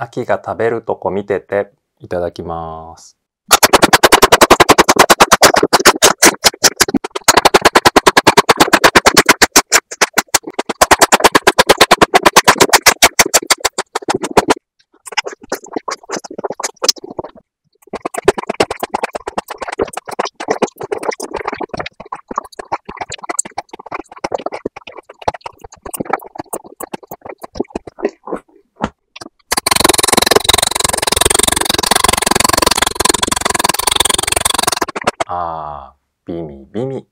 アキが食べるとこ見てて、いただきます。あー、ビミビミ。